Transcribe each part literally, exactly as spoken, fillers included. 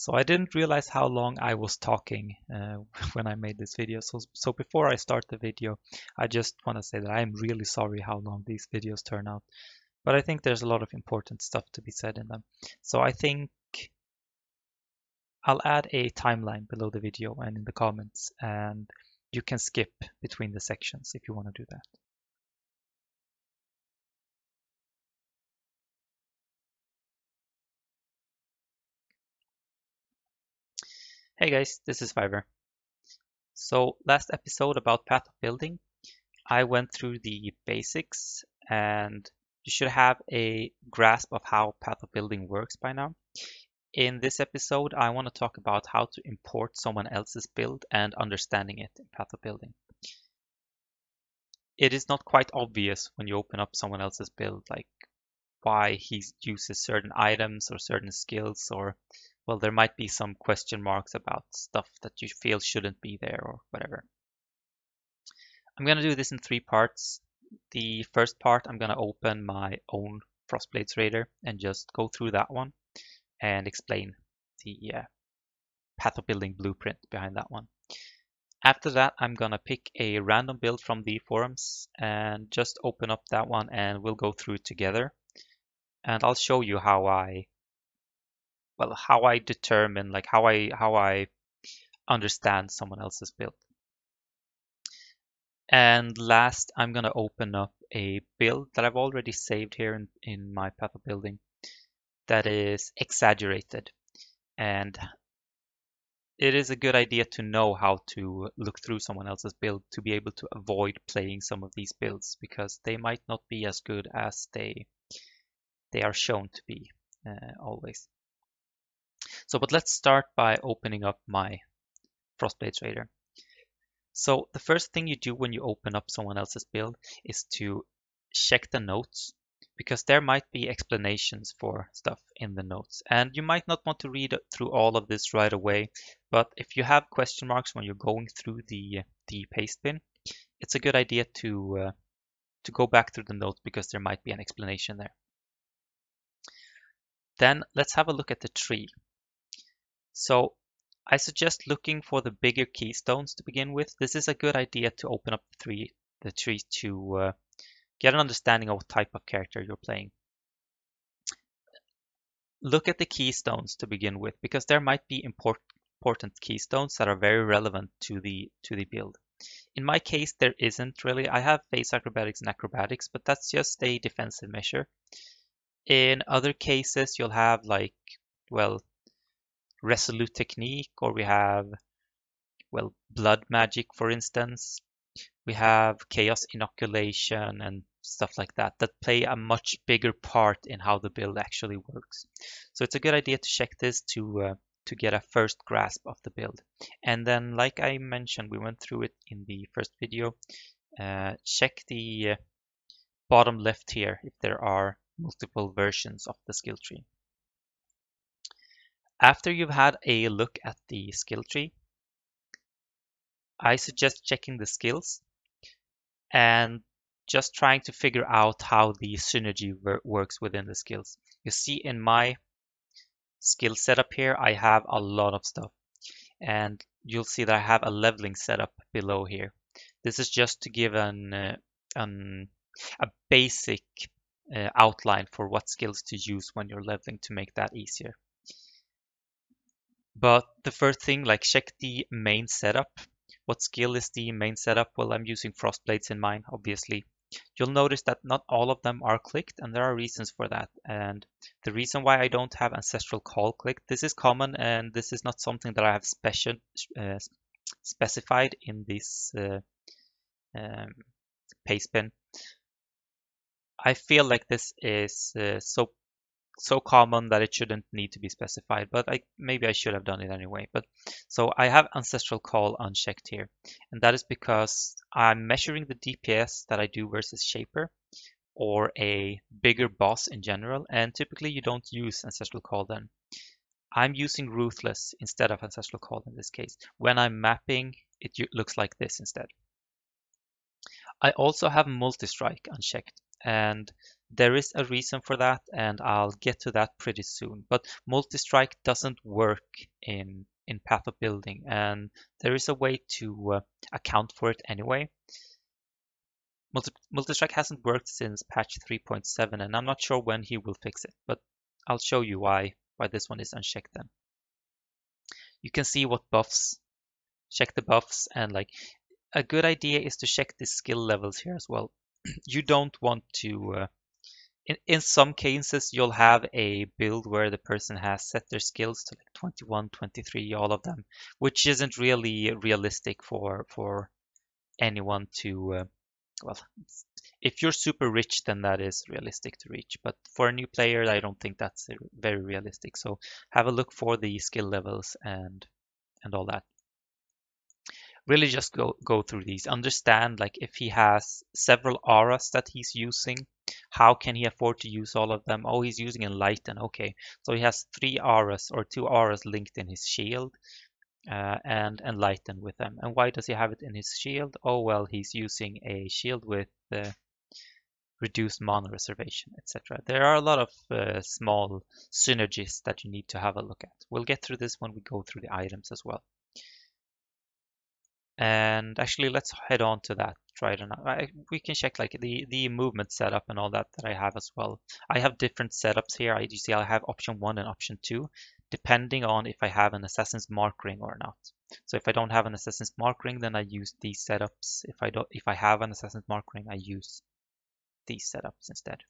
So I didn't realize how long I was talking uh, when I made this video. So, so before I start the video, I just want to say that I'm really sorry how long these videos turn out. But I think there's a lot of important stuff to be said in them. So I think I'll add a timeline below the video and in the comments. And you can skip between the sections if you want to do that. Hey guys, this is Fiverr. So last episode about Path of Building, I went through the basics and you should have a grasp of how Path of Building works by now. In this episode, I want to talk about how to import someone else's build and understanding it in Path of Building. It is not quite obvious when you open up someone else's build, like why he uses certain items or certain skills, or well, there might be some question marks about stuff that you feel shouldn't be there or whatever. I'm going to do this in three parts. The first part, I'm going to open my own Frostblades Raider and just go through that one and explain the uh, Path of Building blueprint behind that one. After that, I'm going to pick a random build from the forums and just open up that one and we'll go through it together. And I'll show you how I Well, how I determine, like how I how I understand someone else's build. And last, I'm gonna open up a build that I've already saved here in, in my Path of Building that is exaggerated. And it is a good idea to know how to look through someone else's build to be able to avoid playing some of these builds because they might not be as good as they they are shown to be uh, always. So, but let's start by opening up my Frostblades Raider. So the first thing you do when you open up someone else's build is to check the notes, because there might be explanations for stuff in the notes. And you might not want to read through all of this right away, but if you have question marks when you're going through the, the paste bin, it's a good idea to, uh, to go back through the notes because there might be an explanation there. Then let's have a look at the tree. So I suggest looking for the bigger keystones to begin with. This is a good idea to open up the tree, the tree to uh, get an understanding of what type of character you're playing. Look at the keystones to begin with, because there might be import, important keystones that are very relevant to the, to the build. In my case, there isn't really. I have face acrobatics and acrobatics, but that's just a defensive measure. In other cases, you'll have like, well, Resolute Technique, or we have, well, Blood Magic, for instance. We have Chaos Inoculation and stuff like that that play a much bigger part in how the build actually works. So it's a good idea to check this to uh, to get a first grasp of the build. And then, like I mentioned, we went through it in the first video. Uh, check the uh, bottom left here if there are multiple versions of the skill tree. After you've had a look at the skill tree, I suggest checking the skills and just trying to figure out how the synergy works within the skills. You see in my skill setup here, I have a lot of stuff. And you'll see that I have a leveling setup below here. This is just to give an, uh, an, a basic uh, outline for what skills to use when you're leveling to make that easier. But the first thing, like check the main setup. What skill is the main setup? Well, I'm using Frostblades in mine, obviously. You'll notice that not all of them are clicked, and there are reasons for that. And the reason why I don't have Ancestral Call clicked, this is common, and this is not something that I have special, uh, specified in this uh, um, paste bin. I feel like this is uh, so so common that it shouldn't need to be specified, but I maybe I should have done it anyway. But so I have Ancestral Call unchecked here, and that is because I'm measuring the D P S that I do versus Shaper or a bigger boss in general, and typically you don't use Ancestral Call then. I'm using Ruthless instead of Ancestral Call in this case. When I'm mapping, it looks like this instead. I also have Multi-Strike unchecked, and There is a reason for that, and I'll get to that pretty soon. But multi-strike doesn't work in, in Path of Building, and there is a way to uh, account for it anyway. Multi multi-strike hasn't worked since patch three point seven, and I'm not sure when he will fix it, but I'll show you why, why this one is unchecked then. You can see what buffs, check the buffs, and like a good idea is to check the skill levels here as well. You don't want to, uh, in, in some cases you'll have a build where the person has set their skills to like twenty-one, twenty-three, all of them, which isn't really realistic for, for anyone to, uh, well, if you're super rich, then that is realistic to reach. But for a new player, I don't think that's very realistic. So have a look for the skill levels and and all that. Really just go, go through these. Understand like if he has several auras that he's using, how can he afford to use all of them? Oh, he's using Enlighten. Okay, so he has three auras or two auras linked in his shield. Uh, and Enlighten with them. And why does he have it in his shield? Oh, well, he's using a shield with uh, reduced mana reservation, et cetera. There are a lot of uh, small synergies that you need to have a look at. We'll get through this when we go through the items as well. And actually, let's head on to that. Try it out. I, we can check like the, the movement setup and all that that I have as well. I have different setups here. I, you see, I have option one and option two, depending on if I have an Assassin's Mark ring or not. So if I don't have an Assassin's Mark ring, then I use these setups. If I don't, if I have an Assassin's Mark ring, I use these setups instead.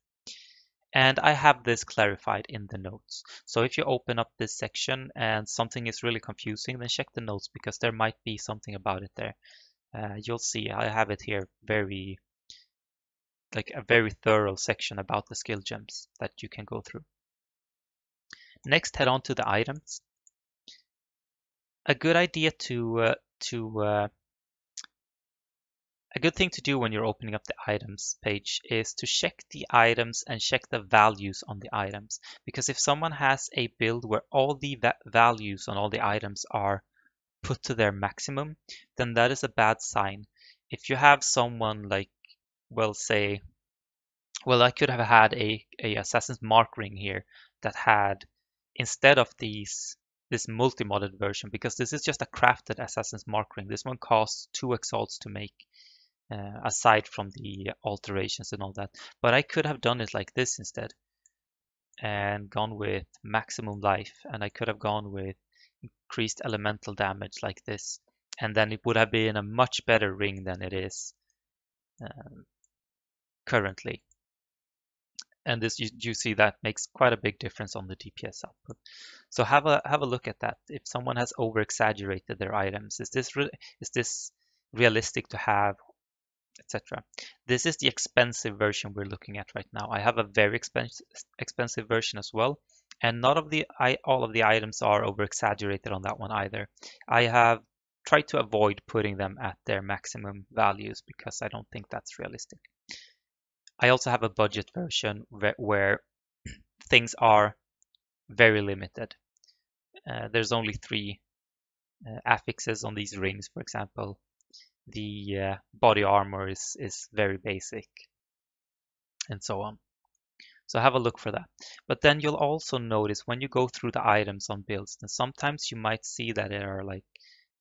And I have this clarified in the notes. So if you open up this section and something is really confusing, then check the notes because there might be something about it there. Uh, you'll see I have it here very, like a very thorough section about the skill gems that you can go through. Next, head on to the items. A good idea to uh, to uh, a good thing to do when you're opening up the items page is to check the items and check the values on the items, because if someone has a build where all the va values on all the items are put to their maximum, then that is a bad sign. If you have someone like, well, say, well, I could have had a, a Assassin's Mark ring here that had, instead of these, this multi-modded version, because this is just a crafted Assassin's Mark ring. This one costs two exalts to make, uh, aside from the alterations and all that. But I could have done it like this instead, and gone with maximum life, and I could have gone with increased elemental damage like this, and then it would have been a much better ring than it is um, currently. And this, you, you see that makes quite a big difference on the D P S output. So have a have a look at that. If someone has over-exaggerated their items, is this re is this realistic to have, et cetera. This is the expensive version we're looking at right now. I have a very expensive expensive version as well, and not of the I, all of the items are over-exaggerated on that one either. I have tried to avoid putting them at their maximum values because I don't think that's realistic. I also have a budget version where things are very limited. Uh, there's only three uh, affixes on these rings, for example. The uh, body armor is, is very basic, and so on. So have a look for that. But then you'll also notice when you go through the items on builds, and sometimes you might see that there are like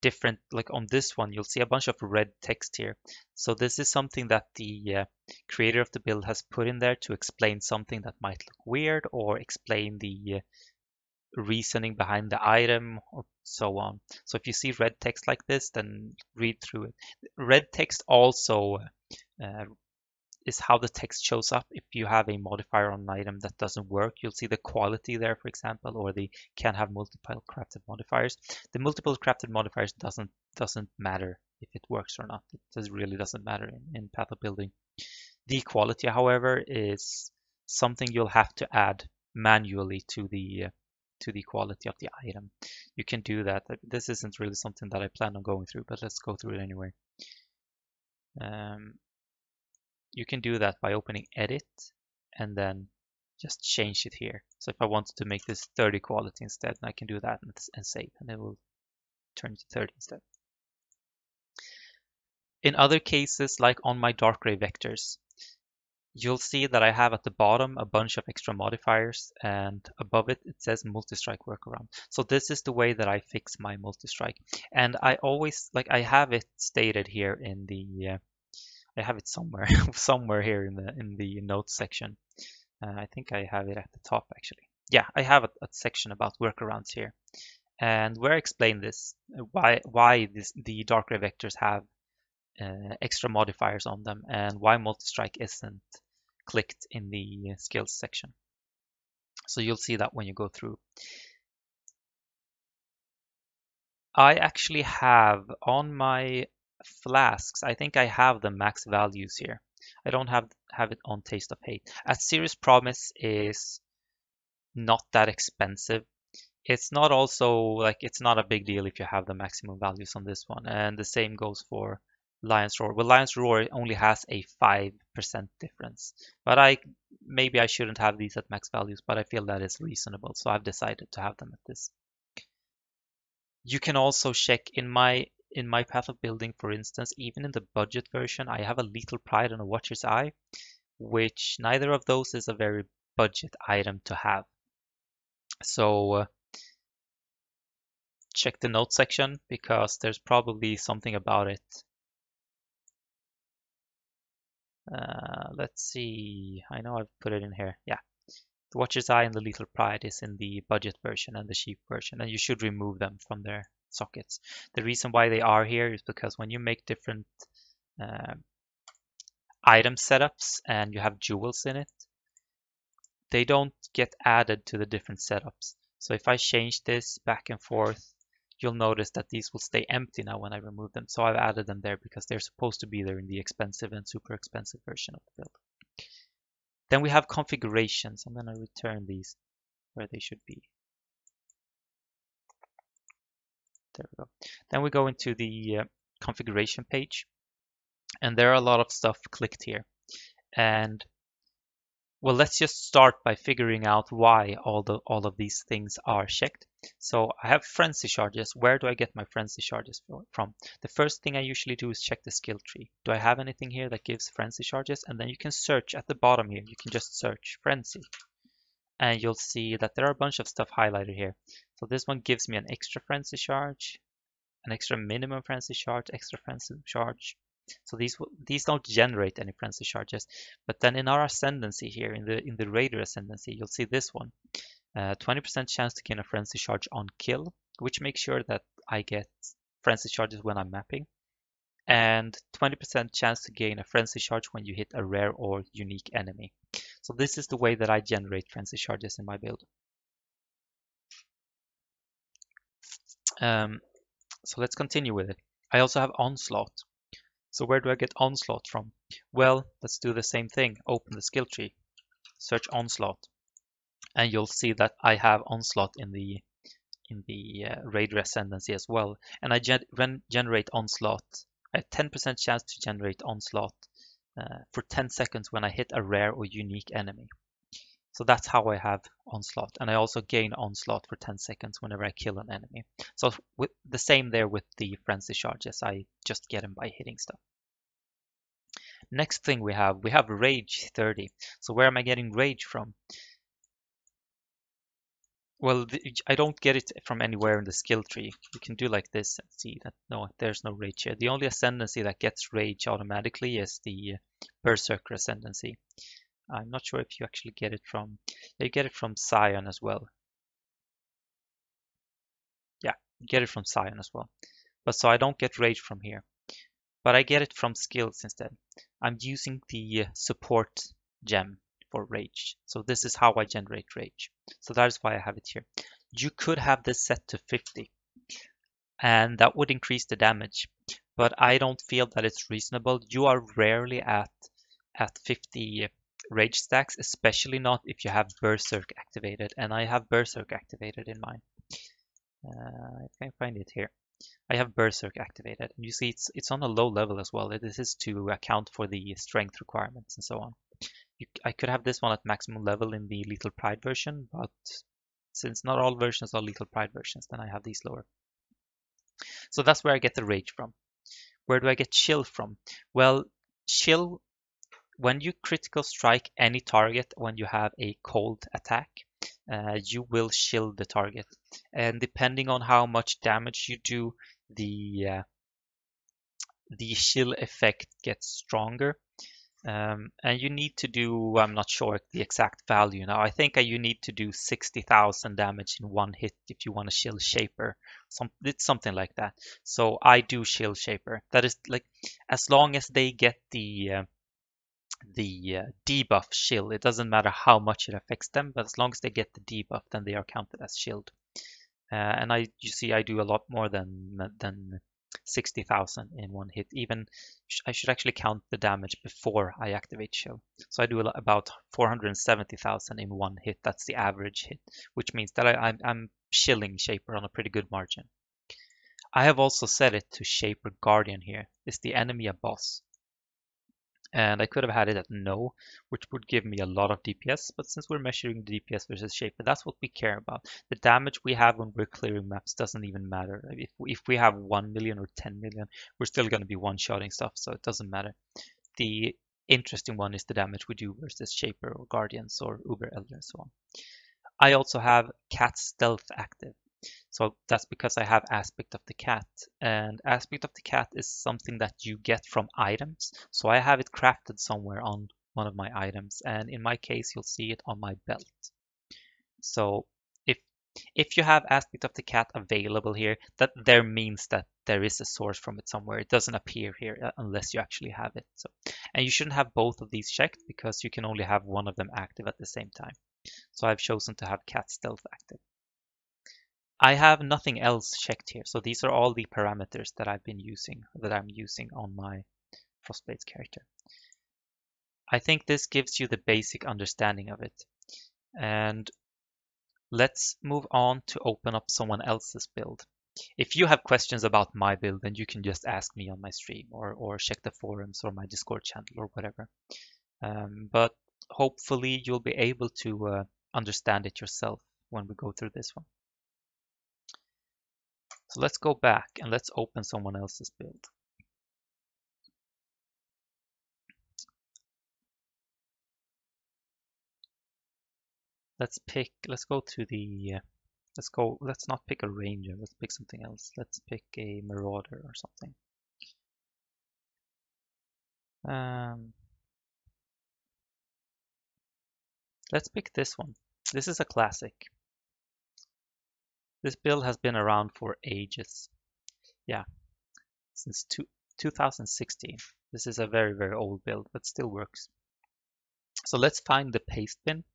different, like on this one you'll see a bunch of red text here. So this is something that the uh, creator of the build has put in there to explain something that might look weird, or explain the uh, reasoning behind the item, or so on. So if you see red text like this, then read through it. Red text also uh, is how the text shows up. If you have a modifier on an item that doesn't work, you'll see the quality there, for example, or the can have multiple crafted modifiers. The multiple crafted modifiers doesn't doesn't matter if it works or not. It just really doesn't matter in, in Path of Building. The quality, however, is something you'll have to add manually to the uh, to the quality of the item. You can do that. This isn't really something that I plan on going through, but let's go through it anyway. Um, You can do that by opening edit and then just change it here. So if I wanted to make this thirty quality instead, I can do that and, and save, and it will turn to thirty instead. In other cases, like on my dark gray vectors, you'll see that I have at the bottom a bunch of extra modifiers, and above it, it says multi-strike workaround. So this is the way that I fix my multi-strike. And I always, like, I have it stated here in the, uh, I have it somewhere, somewhere here in the in the notes section. Uh, I think I have it at the top, actually. Yeah, I have a, a section about workarounds here. And where I explain this, why why this, the dark gray vectors have uh, extra modifiers on them, and why multi-strike isn't clicked in the skills section. So you'll see that when you go through. I actually have on my flasks, I think I have the max values here. I don't have have it on Taste of Hate. As Serious Promise is not that expensive. It's not also like it's not a big deal if you have the maximum values on this one, and the same goes for Lion's Roar. Well, Lion's Roar only has a five percent difference, but I maybe I shouldn't have these at max values, but I feel that is reasonable, so I've decided to have them at this. You can also check in my in my Path of Building, for instance, even in the budget version, I have a Lethal Pride and a Watcher's Eye, which neither of those is a very budget item to have. So uh, check the notes section, because there's probably something about it. Uh, let's see, I know I've put it in here. Yeah, the Watcher's Eye and the Lethal Pride is in the budget version and the cheap version, and you should remove them from their sockets. The reason why they are here is because when you make different uh, item setups and you have jewels in it, they don't get added to the different setups. So if I change this back and forth, you'll notice that these will stay empty now when I remove them. So I've added them there because they're supposed to be there in the expensive and super expensive version of the build. Then we have configurations. I'm going to return these where they should be. There we go. Then we go into the uh, configuration page, and there are a lot of stuff clicked here. And well, let's just start by figuring out why all the all of these things are checked. So I have Frenzy charges. Where do I get my Frenzy charges from? The first thing I usually do is check the skill tree. Do I have anything here that gives Frenzy charges? And then you can search at the bottom here. You can just search Frenzy, and you'll see that there are a bunch of stuff highlighted here. So this one gives me an extra Frenzy charge, an extra minimum Frenzy charge, extra Frenzy charge. So these these don't generate any Frenzy charges, but then in our ascendancy here, in the in the Raider ascendancy, you'll see this one, twenty percent uh, chance to gain a Frenzy charge on kill, which makes sure that I get Frenzy charges when I'm mapping, and twenty percent chance to gain a Frenzy charge when you hit a rare or unique enemy. So this is the way that I generate Frenzy charges in my build. Um, so let's continue with it. I also have Onslaught. So where do I get Onslaught from? Well, let's do the same thing. Open the skill tree, search Onslaught, and you'll see that I have Onslaught in the in the uh, Raider Ascendancy as well. And I gen when generate Onslaught, I have ten percent chance to generate Onslaught uh, for ten seconds when I hit a rare or unique enemy. So that's how I have Onslaught, and I also gain Onslaught for ten seconds whenever I kill an enemy. So with the same there with the Frenzy charges, I just get them by hitting stuff. Next thing we have, we have Rage thirty. So where am I getting Rage from? Well, the, I don't get it from anywhere in the skill tree. You can do like this and see that no, there's no Rage here. The only ascendancy that gets Rage automatically is the Berserker ascendancy. I'm not sure if you actually get it from, you get it from Scion as well. Yeah, you get it from Scion as well. But so I don't get Rage from here, but I get it from skills instead. I'm using the support gem for Rage. So this is how I generate Rage. So that is why I have it here. You could have this set to fifty, and that would increase the damage, but I don't feel that it's reasonable. You are rarely at, at fifty Rage stacks, especially not if you have Berserk activated, and I have Berserk activated in mine. Uh, I can't find it here. I have Berserk activated, and you see it's it's on a low level as well. This is to account for the strength requirements and so on. You, I could have this one at maximum level in the Lethal Pride version, but since not all versions are Lethal Pride versions, then I have these lower. So that's where I get the Rage from. Where do I get Chill from? Well, Chill when you critical strike any target when you have a cold attack, uh, you will shield the target. And depending on how much damage you do, the uh, the shield effect gets stronger. Um, and you need to do, I'm not sure the exact value now, I think you need to do sixty thousand damage in one hit if you want to shield Shaper. Some, it's something like that. So I do shield Shaper. That is like, as long as they get the uh, the uh, debuff shield, it doesn't matter how much it affects them, but as long as they get the debuff, then they are counted as shield. Uh, and I, you see, I do a lot more than than sixty thousand in one hit. Even I should actually count the damage before I activate shield. So I do about four hundred seventy thousand in one hit. That's the average hit, which means that I, I'm, I'm shielding Shaper on a pretty good margin. I have also set it to Shaper Guardian here. Is the enemy a boss? And I could have had it at no, which would give me a lot of D P S, but since we're measuring the D P S versus Shaper, that's what we care about. The damage we have when we're clearing maps doesn't even matter. If we, if we have one million or ten million, we're still going to be one-shotting stuff, so it doesn't matter. The interesting one is the damage we do versus Shaper or Guardians or Uber Elder and so on. I also have Cat Stealth active. So that's because I have Aspect of the Cat, and Aspect of the Cat is something that you get from items. So I have it crafted somewhere on one of my items, and in my case you'll see it on my belt. So if if you have Aspect of the Cat available here, that there means that there is a source from it somewhere. It doesn't appear here unless you actually have it. So, and you shouldn't have both of these checked because you can only have one of them active at the same time. So I've chosen to have Cat Stealth active. I have nothing else checked here, so these are all the parameters that I've been using, that I'm using on my Frostblades character. I think this gives you the basic understanding of it. And let's move on to open up someone else's build. If you have questions about my build, then you can just ask me on my stream, or, or check the forums or my Discord channel or whatever. Um, but hopefully you'll be able to uh, understand it yourself when we go through this one. So let's go back and let's open someone else's build. Let's pick, let's go to the, uh, let's go, let's not pick a ranger, let's pick something else. Let's pick a marauder or something. Um, let's pick this one. This is a classic. This build has been around for ages. Yeah, since two thousand sixteen. This is a very, very old build, but still works. So let's find the paste bin.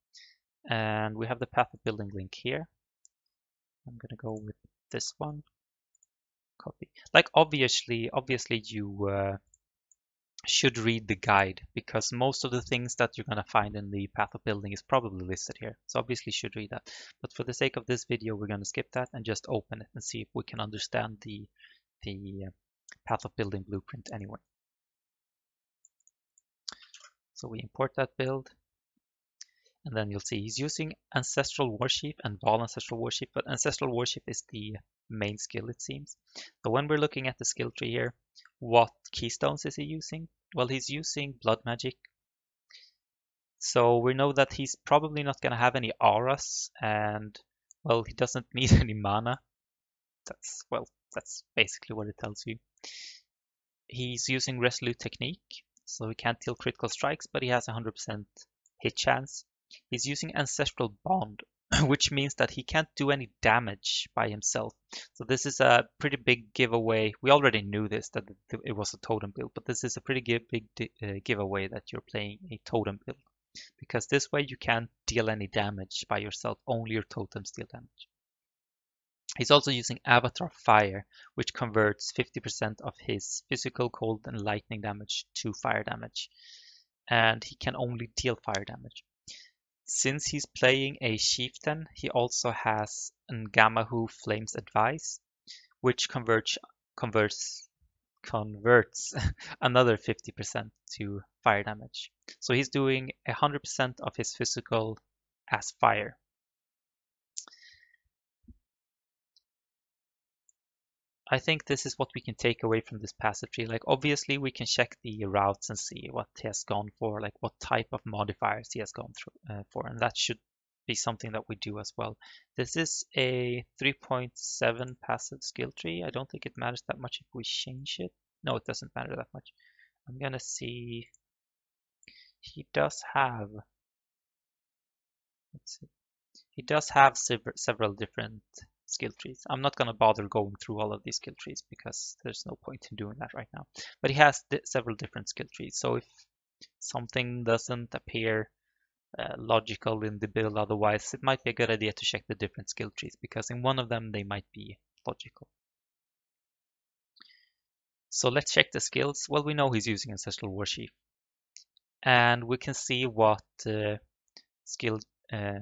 And we have the Path of Building link here. I'm going to go with this one. Copy. Like, obviously, obviously you uh, should read the guide, because most of the things that you're going to find in the Path of Building is probably listed here, so obviously you should read that, but for the sake of this video we're going to skip that and just open it and see if we can understand the the Path of Building blueprint anyway. So we import that build, and then you'll see he's using Ancestral Warchief and Vaal Ancestral Warchief, but Ancestral Warchief is the main skill, it seems. So when we're looking at the skill tree here, what keystones is he using? Well, he's using Blood Magic. So we know that he's probably not going to have any auras, and, well, he doesn't need any mana. That's, well, that's basically what it tells you. He's using Resolute Technique, so he can't deal critical strikes, but he has one hundred percent hit chance. He's using Ancestral Bond, which means that he can't do any damage by himself. So this is a pretty big giveaway. We already knew this, that it was a totem build, but this is a pretty give, big uh, giveaway that you're playing a totem build, because this way you can't deal any damage by yourself, only your totems deal damage. He's also using Avatar Fire, which converts fifty percent of his physical, cold, and lightning damage to fire damage, and he can only deal fire damage. Since he's playing a chieftain, he also has Ngamahu Flame's Advice, which converts converts converts another fifty percent to fire damage. So he's doing one hundred percent of his physical as fire. I think this is what we can take away from this passive tree. Like, obviously we can check the routes and see what he has gone for, like what type of modifiers he has gone through, uh, for, and that should be something that we do as well. This is a three point seven passive skill tree. I don't think it matters that much if we change it. No, it doesn't matter that much. I'm gonna see. He does have. Let's see. He does have sever several different skill trees. I'm not gonna bother going through all of these skill trees because there's no point in doing that right now. But he has th several different skill trees. So if something doesn't appear Uh, logical in the build otherwise, it might be a good idea to check the different skill trees, because in one of them they might be logical. So let's check the skills. Well, we know he's using Ancestral Warchief, and we can see what uh, skill uh,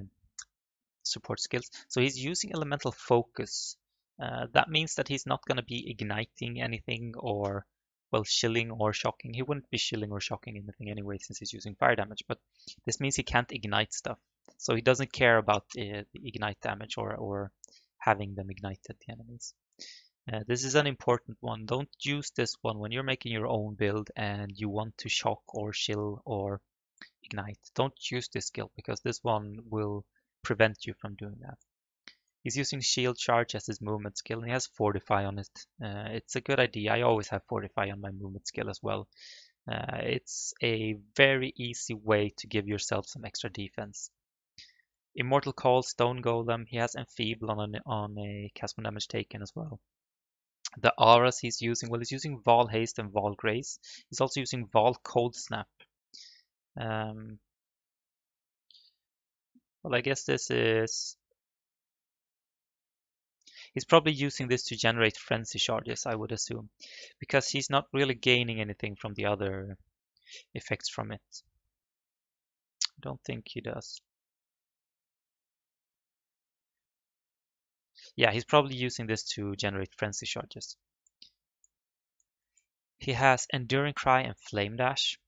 support skills. So he's using Elemental Focus. Uh, that means that he's not going to be igniting anything or well, shilling or shocking. He wouldn't be shilling or shocking anything anyway since he's using fire damage, but this means he can't ignite stuff. So he doesn't care about uh, the ignite damage or, or having them ignited, the enemies. Uh, this is an important one. Don't use this one when you're making your own build and you want to shock or shill or ignite. Don't use this skill because this one will prevent you from doing that. He's using Shield Charge as his movement skill, and he has Fortify on it. Uh, it's a good idea. I always have Fortify on my movement skill as well. Uh, it's a very easy way to give yourself some extra defense. Immortal Call, Stone Golem. He has Enfeeble on a, on a cast one damage taken as well. The auras he's using, well, he's using Vaal Haste and Vaal Grace. He's also using Vaal Cold Snap. Um, well, I guess this is... He's probably using this to generate Frenzy charges, I would assume, because he's not really gaining anything from the other effects from it. I don't think he does. Yeah, he's probably using this to generate Frenzy charges. He has Enduring Cry and Flame Dash.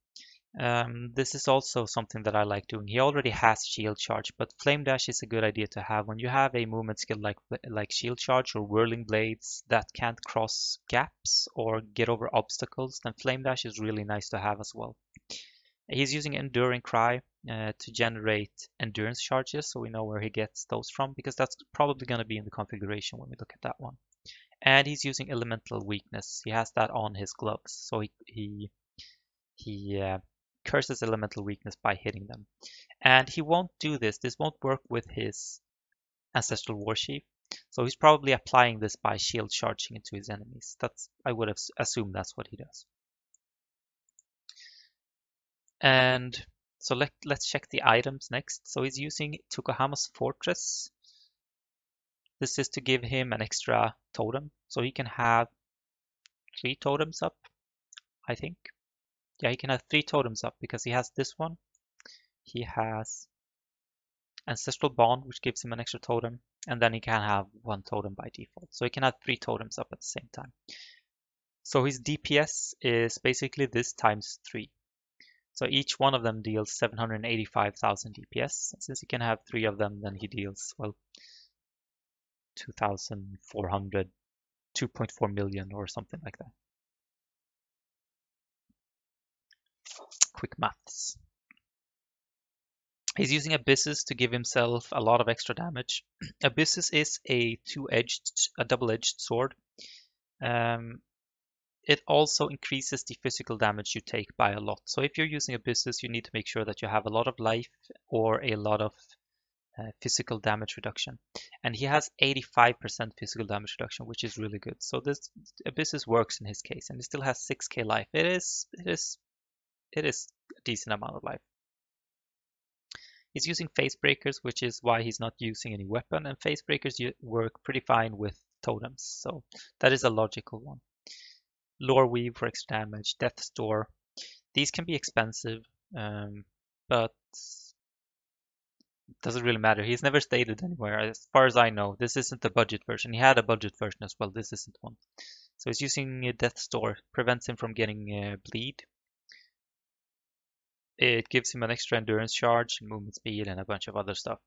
Um, this is also something that I like doing. He already has Shield Charge, but Flame Dash is a good idea to have when you have a movement skill like like Shield Charge or Whirling Blades that can't cross gaps or get over obstacles. Then Flame Dash is really nice to have as well. He's using Enduring Cry uh, to generate Endurance Charges, so we know where he gets those from, because that's probably going to be in the configuration when we look at that one. And he's using Elemental Weakness. He has that on his gloves, so he he he. Uh, curses Elemental Weakness by hitting them. And he won't do this. This won't work with his Ancestral Warchief. So he's probably applying this by shield charging into his enemies. That's, I would have assumed that's what he does. And so let, let's check the items next. So he's using Tukohama's Fortress. This is to give him an extra totem. So he can have three totems up, I think. Yeah, he can have three totems up because he has this one. He has Ancestral Bond, which gives him an extra totem. And then he can have one totem by default. So he can have three totems up at the same time. So his D P S is basically this times three. So each one of them deals seven hundred eighty-five thousand D P S. Since he can have three of them, then he deals, well, two thousand four hundred, two point four million or something like that. Quick maths. He's using Abyssus to give himself a lot of extra damage. Abyssus is a two-edged, a double-edged sword. Um, it also increases the physical damage you take by a lot. So if you're using Abyssus, you need to make sure that you have a lot of life or a lot of uh, physical damage reduction. And he has eighty-five percent physical damage reduction, which is really good. So this Abyssus works in his case, and he still has six K life. It is, it is. It is a decent amount of life. He's using Face Breakers, which is why he's not using any weapon. And Face Breakers work pretty fine with totems, so that is a logical one. Lore Weave for extra damage, Death Store. These can be expensive, um, but it doesn't really matter. He's never stated anywhere. As far as I know, this isn't the budget version. He had a budget version as well. This isn't one. So he's using Death Store. Prevents him from getting uh, bleed. It gives him an extra endurance charge, movement speed, and a bunch of other stuff.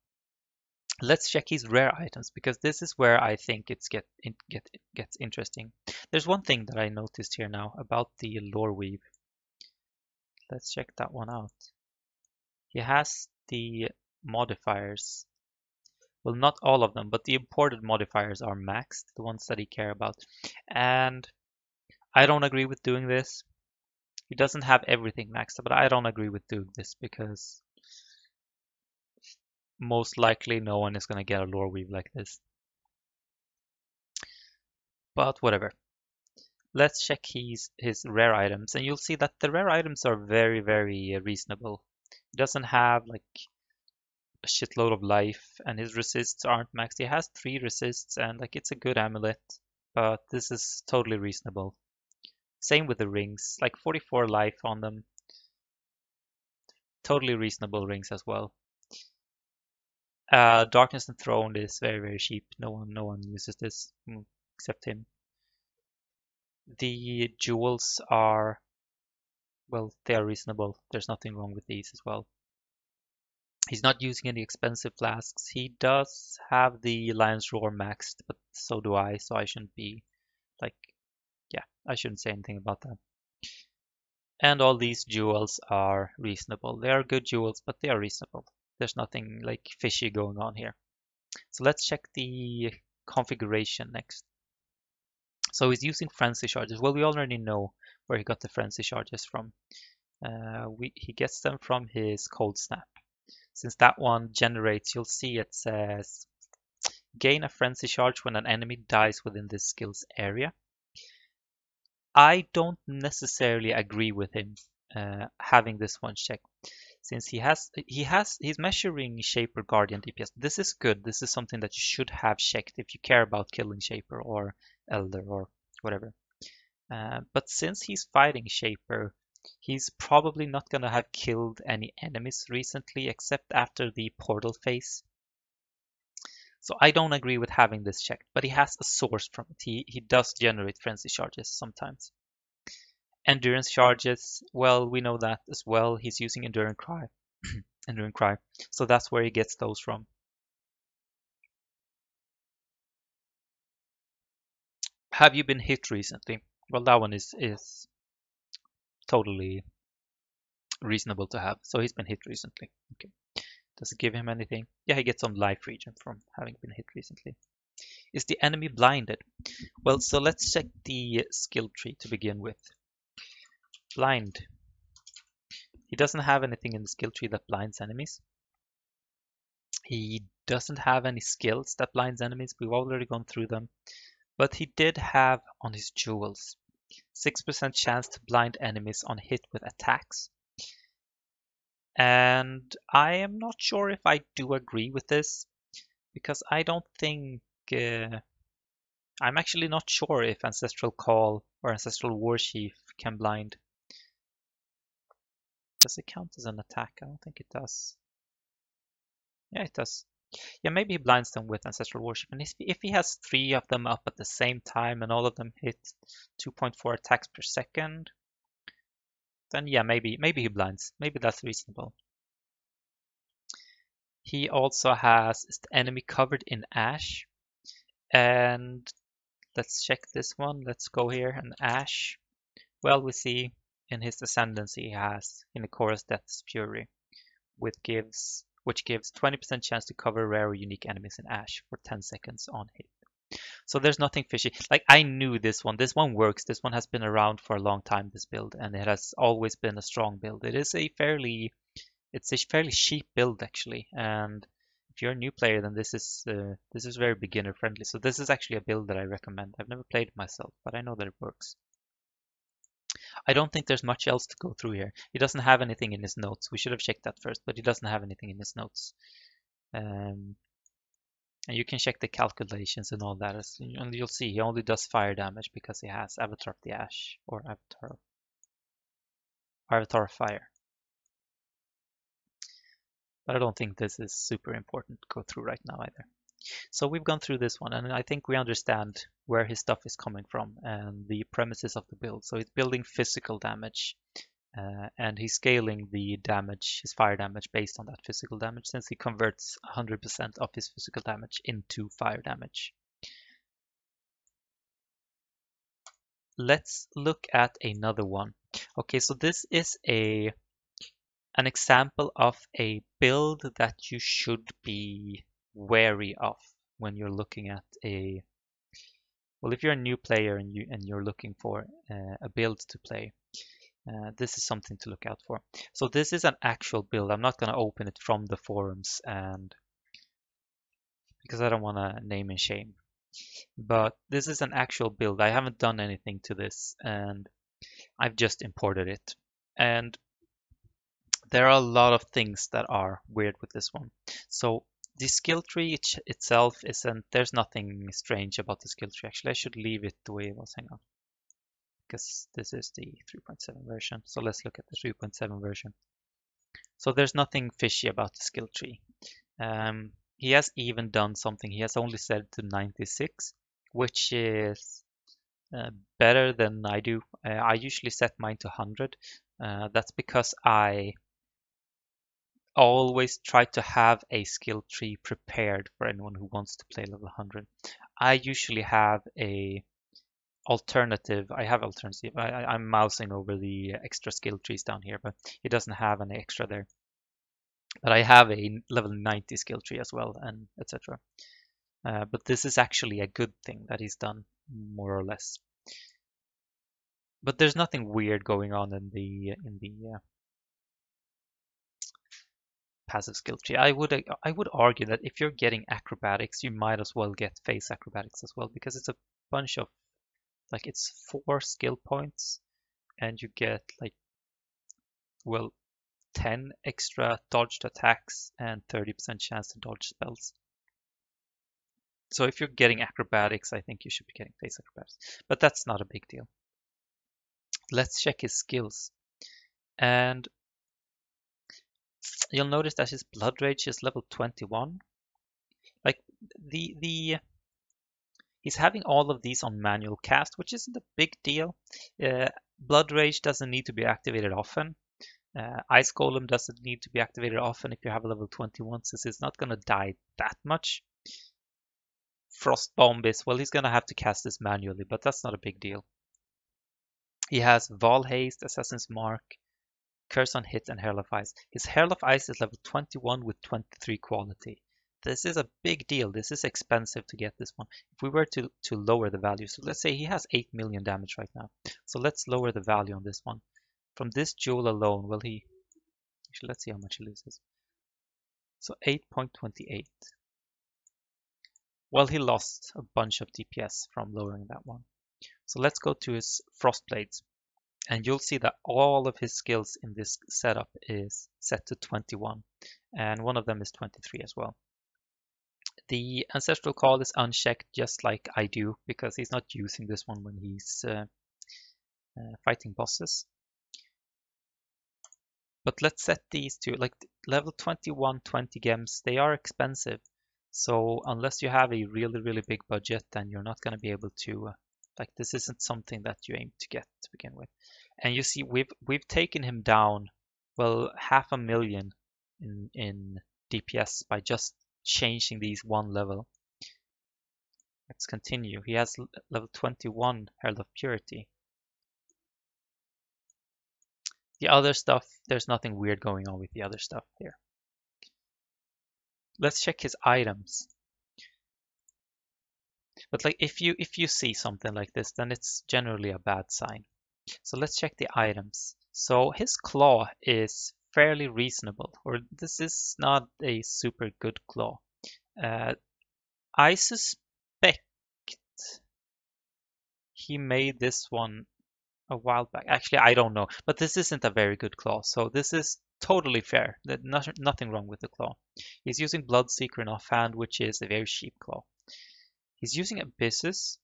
Let's check his rare items, because this is where I think it's get, it get, it gets interesting. There's one thing that I noticed here now about the Lore Weave. Let's check that one out. He has the modifiers. Well, not all of them, but the imported modifiers are maxed, the ones that he cares about. And I don't agree with doing this. He doesn't have everything maxed, but I don't agree with doing this because... most likely no one is going to get a Lore Weave like this. But whatever. Let's check his, his rare items. And you'll see that the rare items are very, very reasonable. He doesn't have like a shitload of life. And his resists aren't maxed. He has three resists and like it's a good amulet. But this is totally reasonable. Same with the rings. Like forty-four life on them. Totally reasonable rings as well. Uh, Darkness Enthroned is very, very cheap. No one, no one uses this except him. The jewels are, well, they are reasonable. There's nothing wrong with these as well. He's not using any expensive flasks. He does have the Lion's Roar maxed, but so do I. So I shouldn't be, like, yeah, I shouldn't say anything about that. And all these jewels are reasonable. They are good jewels, but they are reasonable. There's nothing like fishy going on here. So let's check the configuration next. So he's using Frenzy Charges. Well, we already know where he got the Frenzy Charges from. Uh, we, he gets them from his Cold Snap. Since that one generates, you'll see it says, gain a Frenzy Charge when an enemy dies within this skill's area. I don't necessarily agree with him uh, having this one checked. Since he has, he has, he's measuring Shaper, Guardian, D P S. This is good. This is something that you should have checked if you care about killing Shaper or Elder or whatever. Uh, but since he's fighting Shaper, he's probably not going to have killed any enemies recently except after the portal phase. So I don't agree with having this checked, but he has a source from it. He, he does generate Frenzy Charges sometimes. Endurance Charges, well, we know that as well. He's using Enduring Cry. Enduring Cry. So that's where he gets those from. Have you been hit recently? Well, that one is, is totally reasonable to have. So he's been hit recently. Okay. Does it give him anything? Yeah, he gets some life regen from having been hit recently. Is the enemy blinded? Well, so let's check the skill tree to begin with. Blind. He doesn't have anything in the skill tree that blinds enemies. He doesn't have any skills that blinds enemies. We've already gone through them. But he did have on his jewels six percent chance to blind enemies on hit with attacks. And I am not sure if I do agree with this, because I don't think... Uh, I'm actually not sure if Ancestral Call or Ancestral Warchief can blind. Does it count as an attack? I don't think it does. Yeah, it does. Yeah, maybe he blinds them with Ancestral Warship. And if he has three of them up at the same time and all of them hit two point four attacks per second, then yeah, maybe maybe he blinds. Maybe that's reasonable. He also has is the enemy covered in ash. And let's check this one. Let's go here and ash. Well, we see in his ascendancy he has in the chorus Death's Fury, which gives which gives twenty percent chance to cover rare or unique enemies in ash for ten seconds on hit. So there's nothing fishy. Like, I knew this one. This one works. This one has been around for a long time, this build, and it has always been a strong build. It is a fairly it's a fairly cheap build actually, and if you're a new player, then this is uh, this is very beginner friendly. So this is actually a build that I recommend. I've never played it myself, but I know that it works. I don't think there's much else to go through here. He doesn't have anything in his notes. We should have checked that first, but he doesn't have anything in his notes. Um, and you can check the calculations and all that. As, and you'll see he only does fire damage because he has Avatar of the Ash or Avatar, Avatar of Fire. But I don't think this is super important to go through right now either. So we've gone through this one, and I think we understand where his stuff is coming from and the premises of the build. So he's building physical damage Uh, and he's scaling the damage, his fire damage, based on that physical damage, since he converts one hundred percent of his physical damage into fire damage. Let's look at another one. Okay, so this is a an example of a build that you should be wary of when you're looking at a... Well, if you're a new player and, you, and you're looking for uh, a build to play, Uh, this is something to look out for. So this is an actual build. I'm not going to open it from the forums, and because I don't want to name and shame. But this is an actual build. I haven't done anything to this, and I've just imported it. And there are a lot of things that are weird with this one. So the skill tree it itself isn't... There's nothing strange about the skill tree, actually. I should leave it the way it was. Hang on. Because this is the three point seven version. So let's look at the three point seven version. So there's nothing fishy about the skill tree. Um, he has even done something. He has only set to ninety-six, which is uh, better than I do. Uh, I usually set mine to one hundred. Uh, that's because I always try to have a skill tree prepared for anyone who wants to play level one hundred. I usually have a... alternative. I have alternative. I, I'm mousing over the extra skill trees down here, but it doesn't have an extra there. But I have a level ninety skill tree as well, and et cetera. Uh, but this is actually a good thing that he's done, more or less. But there's nothing weird going on in the in the uh, passive skill tree. I would I would argue that if you're getting acrobatics, you might as well get face acrobatics as well, because it's a bunch of... Like, it's four skill points, and you get, like, well, ten extra dodged attacks and thirty percent chance to dodge spells. So if you're getting acrobatics, I think you should be getting face acrobatics. But that's not a big deal. Let's check his skills. And you'll notice that his Blood Rage is level twenty-one. Like, the... the He's having all of these on manual cast, which isn't a big deal. Uh, Blood Rage doesn't need to be activated often. Uh, Ice Golem doesn't need to be activated often if you have a level twenty-one, since it's not going to die that much. Frost Bomb is, well, he's going to have to cast this manually, but that's not a big deal. He has Vaal Haste, Assassin's Mark, Curse on Hit, and Herald of Ice. His Herald of Ice is level twenty-one with twenty-three quality. This is a big deal. This is expensive to get this one. If we were to, to lower the value, so let's say he has eight million damage right now. So let's lower the value on this one. From this jewel alone, will he... Actually, let's see how much he loses. So eight point two eight. Well, he lost a bunch of D P S from lowering that one. So let's go to his Frostblades. And you'll see that all of his skills in this setup is set to twenty-one. And one of them is twenty-three as well. The Ancestral Call is unchecked, just like I do, because he's not using this one when he's uh, uh, fighting bosses. But let's set these two, like level twenty-one, twenty gems, they are expensive. So unless you have a really, really big budget, then you're not going to be able to, uh, like this isn't something that you aim to get to begin with. And you see, we've we've taken him down, well, half a million in, in D P S by just changing these one level. Let's continue. He has level twenty-one Herald of Purity. The other stuff, there's nothing weird going on with the other stuff here. Let's check his items. But like if you if you see something like this, then it's generally a bad sign. So let's check the items. So his claw is fairly reasonable, or this is not a super good claw. Uh, I suspect he made this one a while back. Actually, I don't know, but this isn't a very good claw, so this is totally fair. There's nothing, nothing wrong with the claw. He's using Bloodseeker in offhand, which is a very cheap claw. He's using Abyssus,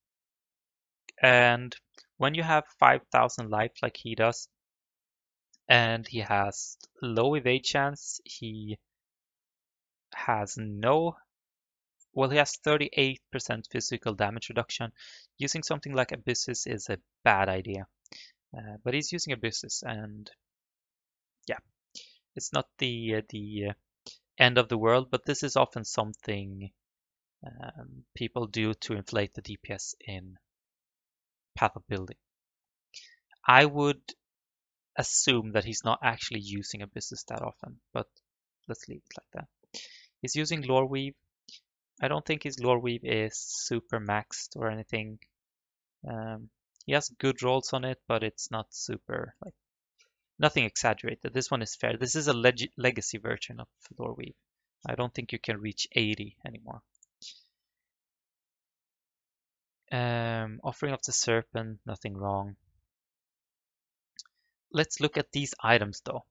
and when you have five thousand life like he does, and he has low evade chance. He has no... Well, he has thirty-eight percent physical damage reduction. Using something like Abyssus is a bad idea. Uh, but he's using Abyssus, and It's not the uh, the uh, end of the world, but this is often something um, people do to inflate the D P S in Path of Building. I would assume that he's not actually using Abyssus that often, but let's leave it like that. He's using Lore Weave. I don't think his Lore Weave is super maxed or anything. Um, he has good rolls on it, but it's not super, like, nothing exaggerated. This one is fair. This is a leg legacy version of Lore Weave. I don't think you can reach eighty anymore. Um, offering of the Serpent, nothing wrong. Let's look at these items though.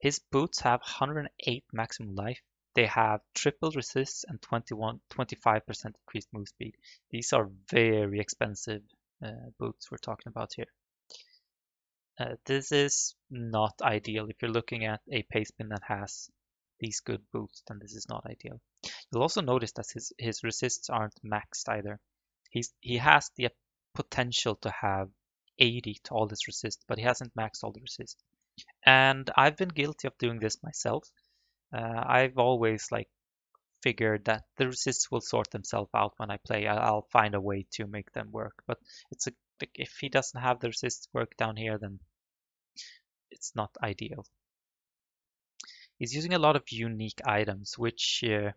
His boots have one hundred eight maximum life. They have triple resist and twenty-one, twenty-five percent increased move speed. These are very expensive uh, boots we're talking about here. Uh, this is not ideal. If you're looking at a pace bin that has these good boots, then this is not ideal. You'll also notice that his, his resists aren't maxed either. He's, he has the potential to have eighty to all this resist, but he hasn't maxed all the resist. And I've been guilty of doing this myself. Uh, I've always like figured that the resists will sort themselves out when I play. I'll, I'll find a way to make them work. But it's a, like, if he doesn't have the resists work down here, then it's not ideal. He's using a lot of unique items, which uh,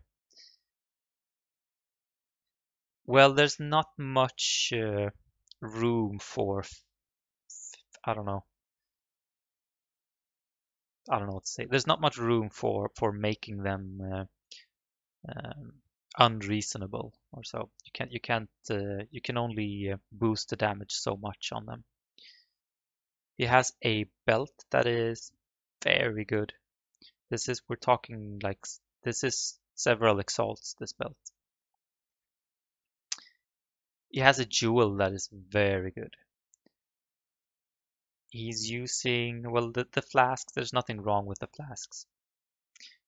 well, there's not much uh, room for, I don't know. I don't know what to say. There's not much room for for making them uh, um, unreasonable or so. You can't you can't uh, you can only boost the damage so much on them. He has a belt that is very good. This is we're talking like this is several exalts. This belt. He has a jewel that is very good. He's using, well, the, the flasks, there's nothing wrong with the flasks.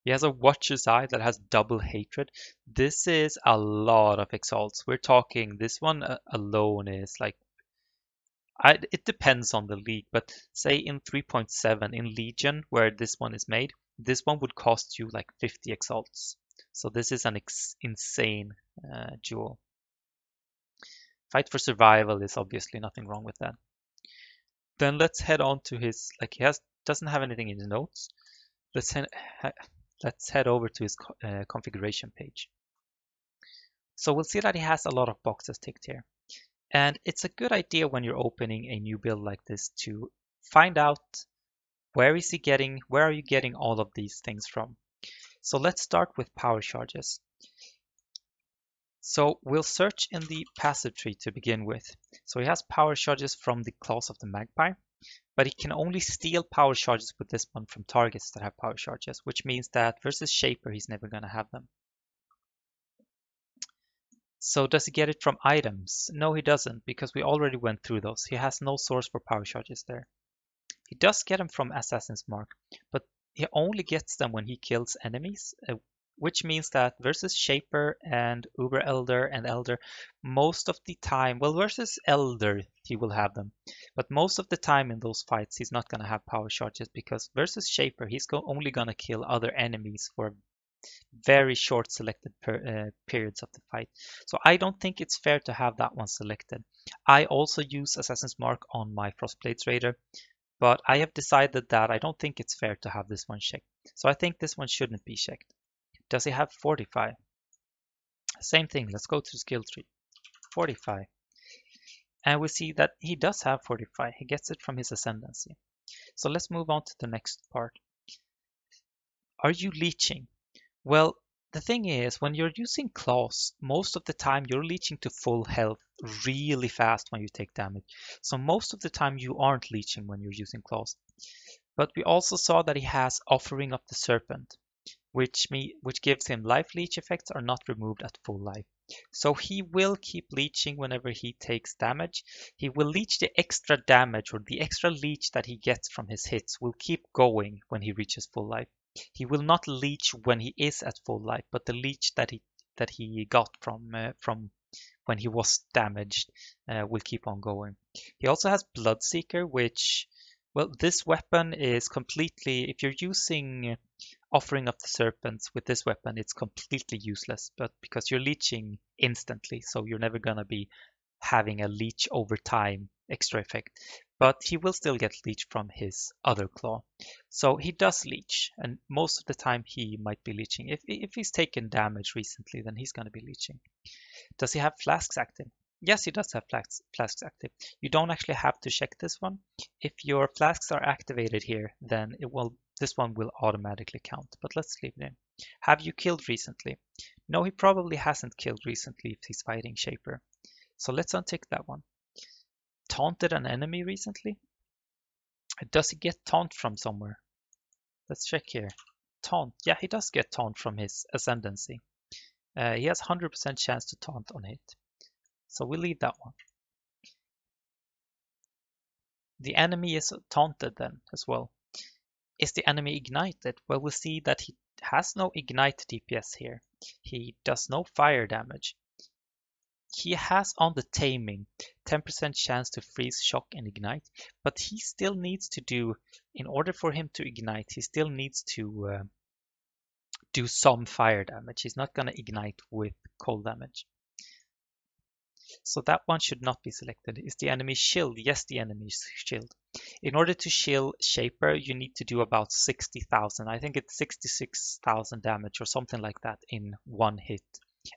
He has a Watcher's Eye that has double hatred. This is a lot of exalts. We're talking, this one alone is like, I, it depends on the league, but say in three point seven, in Legion, where this one is made, this one would cost you like fifty exalts. So this is an ex insane uh, jewel. Fight for survival is obviously nothing wrong with that. Then let's head on to his, like he has doesn't have anything in his notes. Let's head, let's head over to his uh, configuration page. So we'll see that he has a lot of boxes ticked here. And it's a good idea when you're opening a new build like this to find out where is he getting, where are you getting all of these things from? So let's start with power charges. So we'll search in the passive tree to begin with. So he has power charges from the Claws of the Magpie, but he can only steal power charges with this one from targets that have power charges, which means that versus Shaper, he's never going to have them. So does he get it from items? No, he doesn't, because we already went through those. He has no source for power charges there. He does get them from Assassin's Mark, but he only gets them when he kills enemies, uh, which means that versus Shaper and Uber Elder and Elder, most of the time, well, versus Elder, he will have them. But most of the time in those fights, he's not going to have power charges because versus Shaper, he's go only going to kill other enemies for very short selected per, uh, periods of the fight. So I don't think it's fair to have that one selected. I also use Assassin's Mark on my Frostblades Raider, but I have decided that I don't think it's fair to have this one checked. So I think this one shouldn't be checked. Does he have Fortify? Same thing, let's go to skill tree. Fortify. And we see that he does have Fortify. He gets it from his ascendancy. So let's move on to the next part. Are you leeching? Well, the thing is, when you're using claws, most of the time you're leeching to full health really fast when you take damage. So most of the time you aren't leeching when you're using claws. But we also saw that he has Offering of the Serpent. Which, me, which gives him life leech effects are not removed at full life. So he will keep leeching whenever he takes damage. He will leech the extra damage or the extra leech that he gets from his hits will keep going when he reaches full life. He will not leech when he is at full life, but the leech that he that he got from uh, from when he was damaged uh, will keep on going. He also has Bloodseeker, which Well, this weapon is completely, if you're using Offering of the Serpents with this weapon, it's completely useless, but because you're leeching instantly, so you're never gonna be having a leech over time extra effect. But he will still get leech from his other claw. So he does leech, and most of the time he might be leeching. If, if he's taken damage recently, then he's gonna be leeching. Does he have flasks active? Yes, he does have flasks, flasks active. You don't actually have to check this one. If your flasks are activated here, then it will. This one will automatically count, but let's leave it in. Have you killed recently? No, he probably hasn't killed recently if he's fighting Shaper. So let's untick that one. Taunted an enemy recently? Does he get taunt from somewhere? Let's check here. Taunt, yeah, he does get taunt from his ascendancy. Uh, he has one hundred percent chance to taunt on hit. So we'll leave that one. The enemy is taunted then as well. Is the enemy ignited? Well, we'll see that he has no ignite D P S here. He does no fire damage. He has on the taming ten percent chance to freeze, shock, and ignite. But he still needs to do, in order for him to ignite, he still needs to uh, do some fire damage. He's not going to ignite with cold damage. So that one should not be selected. Is the enemy shield? Yes, the enemy is shield. In order to shield Shaper, you need to do about sixty thousand. I think it's sixty-six thousand damage or something like that in one hit.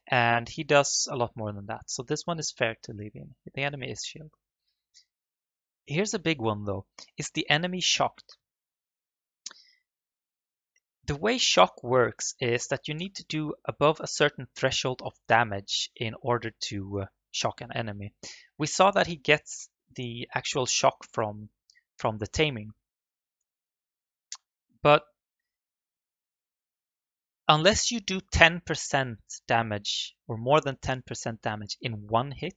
And he does a lot more than that. So this one is fair to leave in. The enemy is shield. Here's a big one though. Is the enemy shocked? The way shock works is that you need to do above a certain threshold of damage in order to uh, shock an enemy. We saw that he gets the actual shock from from the taming, but unless you do ten percent damage or more than ten percent damage in one hit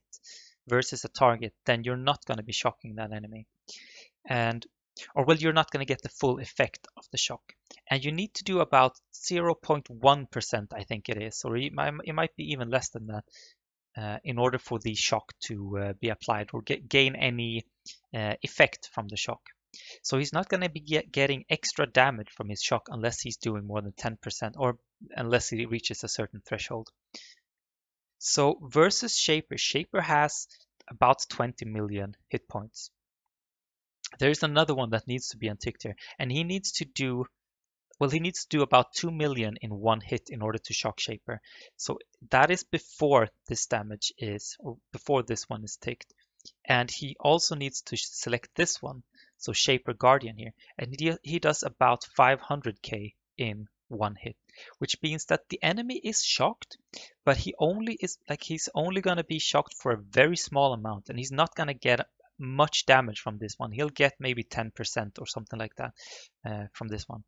versus a target, then you're not going to be shocking that enemy, and or well, you're not going to get the full effect of the shock. And you need to do about zero point one percent, I think it is, or it might, it might be even less than that, Uh, in order for the shock to uh, be applied or get, gain any uh, effect from the shock. So he's not going to be get, getting extra damage from his shock unless he's doing more than ten percent or unless he reaches a certain threshold. So versus Shaper, Shaper has about twenty million hit points. There is another one that needs to be unticked here, and he needs to do Well, he needs to do about two million in one hit in order to shock Shaper. So that is before this damage is, or before this one is ticked. And he also needs to select this one, so Shaper Guardian here. And he, he does about five hundred K in one hit, which means that the enemy is shocked, but he only is, like, he's only going to be shocked for a very small amount, and he's not going to get much damage from this one. He'll get maybe ten percent or something like that uh, from this one,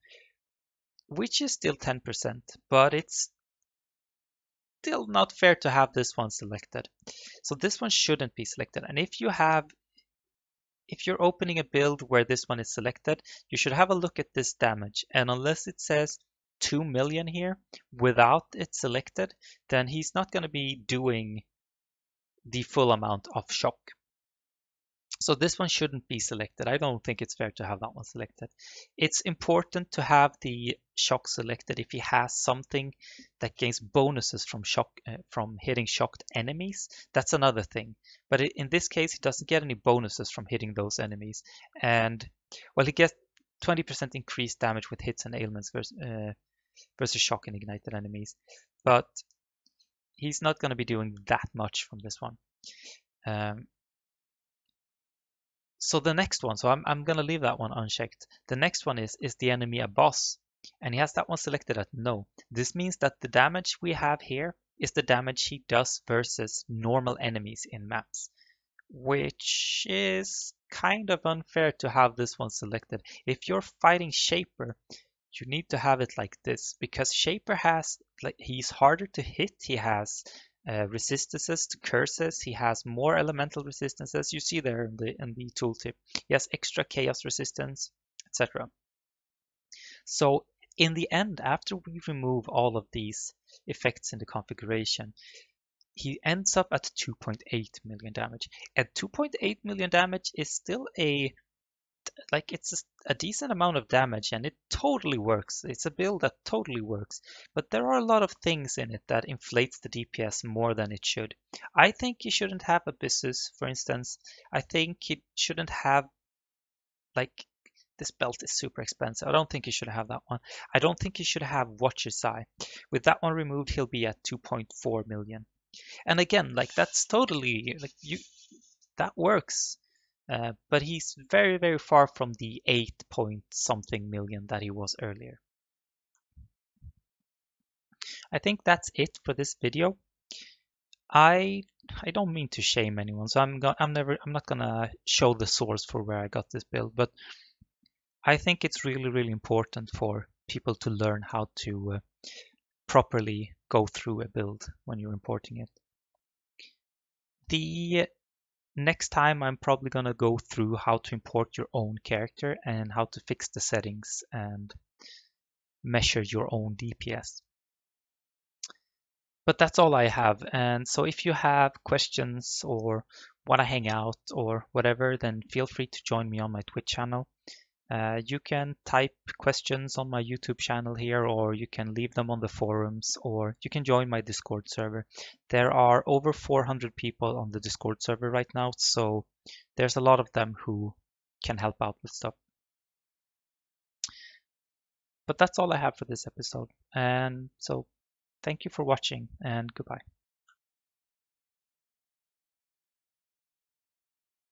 which is still ten percent, but it's still not fair to have this one selected. So this one shouldn't be selected. And if you have, if you're opening a build where this one is selected, you should have a look at this damage. And unless it says two million here without it selected, then he's not going to be doing the full amount of shock. So this one shouldn't be selected. I don't think it's fair to have that one selected. It's important to have the shock selected if he has something that gains bonuses from shock, uh, from hitting shocked enemies. That's another thing. But in this case, he doesn't get any bonuses from hitting those enemies. And, well, he gets twenty percent increased damage with hits and ailments versus, uh, versus shock and ignited enemies. But he's not going to be doing that much from this one. Um, So the next one, so I'm, I'm going to leave that one unchecked. The next one is, is the enemy a boss? And he has that one selected at no. This means that the damage we have here is the damage he does versus normal enemies in maps, which is kind of unfair to have this one selected. If you're fighting Shaper, you need to have it like this, because Shaper has, like, he's harder to hit, he has Uh, resistances to curses, he has more elemental resistances. You see there in the in the tooltip, he has extra chaos resistance, et cetera. So in the end, after we remove all of these effects in the configuration, he ends up at two point eight million damage. And two point eight million damage is still a like it's a decent amount of damage and it totally works. It's a build that totally works, but there are a lot of things in it that inflates the D P S more than it should. I think you shouldn't have Abyssus, for instance. I think it shouldn't have, like, this belt is super expensive. I don't think you should have that one. I don't think you should have Watcher's Eye. With that one removed, he'll be at two point four million. And again, like, that's totally, like, you, that works. Uh, but he's very, very far from the eight point something million that he was earlier. I think that's it for this video. I I don't mean to shame anyone, so I'm go I'm never I'm not gonna show the source for where I got this build, but I think it's really, really important for people to learn how to uh, properly go through a build when you're importing it. The next time I'm probably going to go through how to import your own character and how to fix the settings and measure your own D P S. But that's all I have. And so if you have questions or want to hang out or whatever, then feel free to join me on my Twitch channel. Uh, you can type questions on my YouTube channel here, or you can leave them on the forums, or you can join my Discord server. There are over four hundred people on the Discord server right now, so there's a lot of them who can help out with stuff. But that's all I have for this episode, and so thank you for watching, and goodbye.